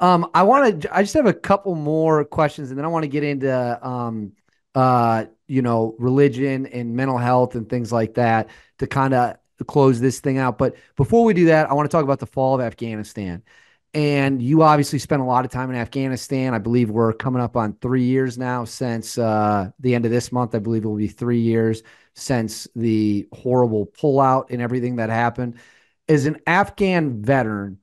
I just have a couple more questions, and then I want to get into, religion and mental health and things like that to kind of close this thing out. But before we do that, I want to talk about the fall of Afghanistan. And you obviously spent a lot of time in Afghanistan. I believe we're coming up on 3 years now since the end of this month. I believe it will be 3 years since the horrible pullout and everything that happened. As an Afghan veteran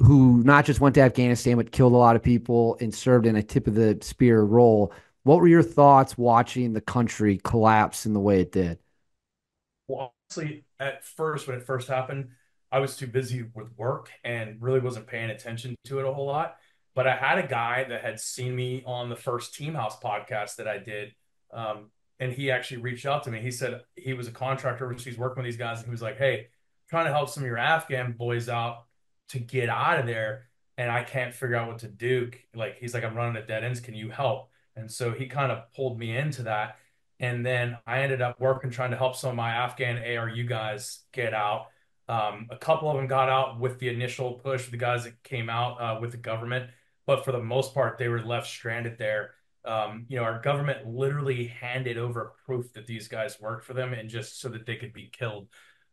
who not just went to Afghanistan, but killed a lot of people and served in a tip of the spear role, what were your thoughts watching the country collapse in the way it did? Well, honestly, at first, when it first happened, I was too busy with work and really wasn't paying attention to it a whole lot. But I had a guy that had seen me on the first Team House podcast that I did. And he actually reached out to me. He said he was a contractor overseas working with these guys. And he was like, hey, I'm trying to help some of your Afghan boys out to get out of there. And I can't figure out what to do. Like, he's like, I'm running at dead ends. Can you help? And so he kind of pulled me into that. And then I ended up working, trying to help some of my Afghan ARU guys get out. A couple of them got out with the initial push, the guys that came out with the government, but for the most part, they were left stranded there. Our government literally handed over proof that these guys worked for them and just so that they could be killed.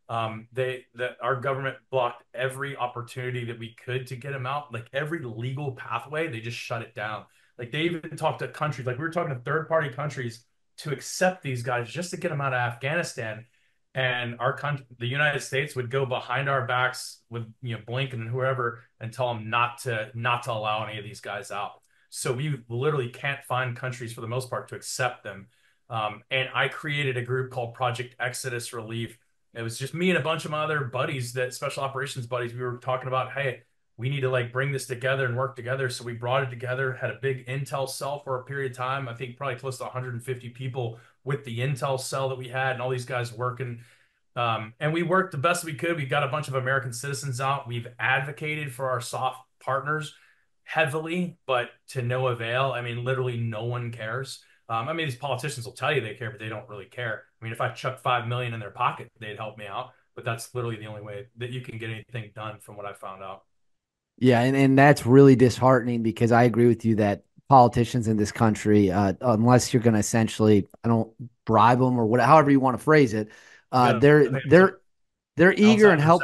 Our government blocked every opportunity that we could to get them out. Like, every legal pathway, they just shut it down. Like, they even talked to countries, like we were talking to third-party countries to accept these guys just to get them out of Afghanistan. And our country, the United States, would go behind our backs with Blinken and whoever and tell them not to allow any of these guys out. So we literally can't find countries for the most part to accept them. And I created a group called Project Exodus Relief. It was just me and a bunch of my other buddies, that special operations buddies. We were talking about, hey, we need to bring this together and work together. So we brought it together, had a big intel cell for a period of time. I think probably close to 150 people with the intel cell that we had and all these guys working. And we worked the best we could. We got a bunch of American citizens out. We've advocated for our soft partners heavily, but to no avail. I mean, literally no one cares. These politicians will tell you they care, but they don't really care. I mean, if I chucked $5 million in their pocket, they'd help me out. But that's literally the only way that you can get anything done from what I found out. Yeah, and that's really disheartening, because I agree with you that politicians in this country, unless you're going to essentially, I don't bribe them or whatever, however you want to phrase it, they're eager and help.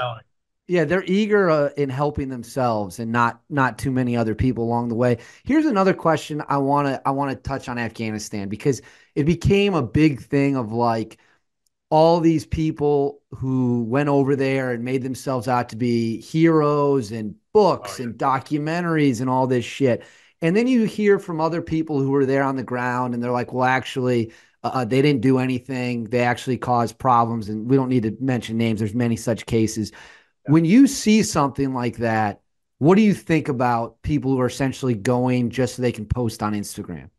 Yeah, they're eager in helping themselves and not too many other people along the way. Here's another question I want to touch on Afghanistan, because it became a big thing of all these people who went over there and made themselves out to be heroes and books and documentaries and all this shit. And then you hear from other people who were there on the ground and they're like, well, actually, they didn't do anything. They actually caused problems. And we don't need to mention names. There's many such cases. Yeah. When you see something like that, what do you think about people who are essentially going just so they can post on Instagram?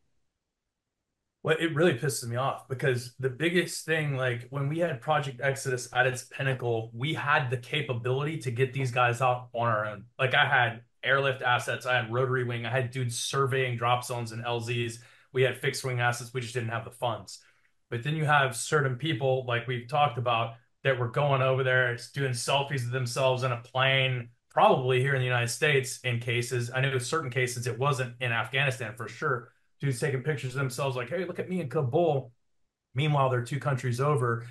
Well, it really pisses me off, because the biggest thing, when we had Project Exodus at its pinnacle, we had the capability to get these guys out on our own. I had airlift assets. I had rotary wing. I had dudes surveying drop zones and LZs. We had fixed wing assets. We just didn't have the funds. But then you have certain people, like we've talked about, that were going over there. It's doing selfies of themselves in a plane, probably here in the United States in cases. I know in certain cases it wasn't in Afghanistan for sure. Dudes taking pictures of themselves like, hey, look at me in Kabul. Meanwhile, they're two countries over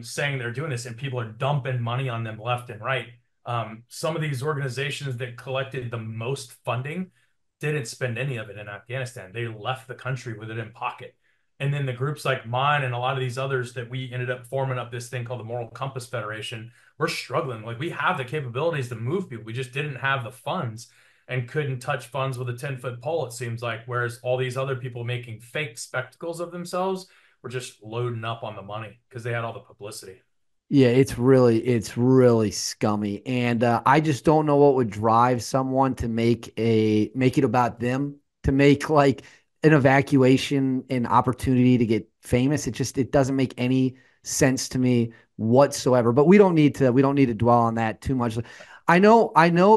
saying they're doing this, and people are dumping money on them left and right. Some of these organizations that collected the most funding didn't spend any of it in Afghanistan. They left the country with it in pocket. And then the groups like mine and a lot of these others that we ended up forming up this thing called the Moral Compass Federation, we're struggling. We have the capabilities to move people. We just didn't have the funds and couldn't touch funds with a 10-foot pole, it seems like, whereas all these other people making fake spectacles of themselves were just loading up on the money because they had all the publicity. Yeah, it's really scummy. And I just don't know what would drive someone to make it about them, to make an evacuation an opportunity to get famous. It doesn't make any sense to me whatsoever. But we don't need to dwell on that too much. I know